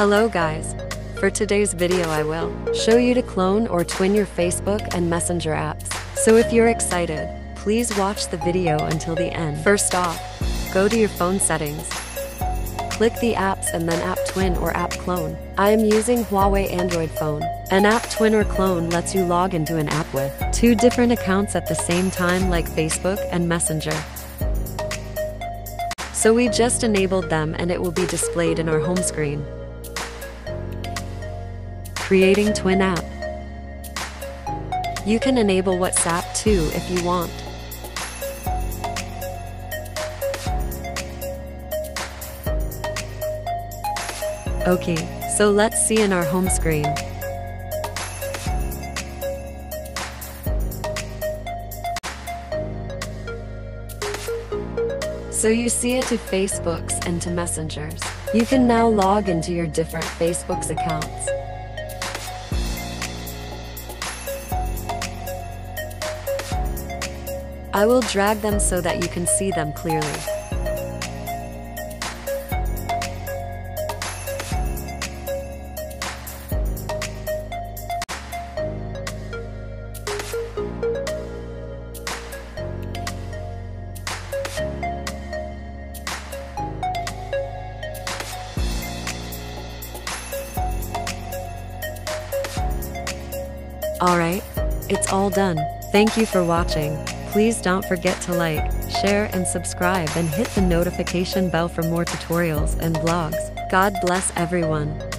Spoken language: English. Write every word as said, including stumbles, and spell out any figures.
Hello guys. For today's video I will show you to clone or twin your Facebook and Messenger apps. So if you're excited, please watch the video until the end. First off, go to your phone settings. Click the apps and then app twin or app clone. I am using Huawei Android phone. An app twin or clone lets you log into an app with two different accounts at the same time like Facebook and Messenger. So we just enabled them and it will be displayed in our home screen. Creating twin app. You can enable WhatsApp too if you want. Okay, so let's see in our home screen. So you see it to Facebook's and to Messengers. You can now log into your different Facebook's accounts. I will drag them so that you can see them clearly. Alright, it's all done. Thank you for watching. Please don't forget to like, share and subscribe and hit the notification bell for more tutorials and vlogs. God bless everyone.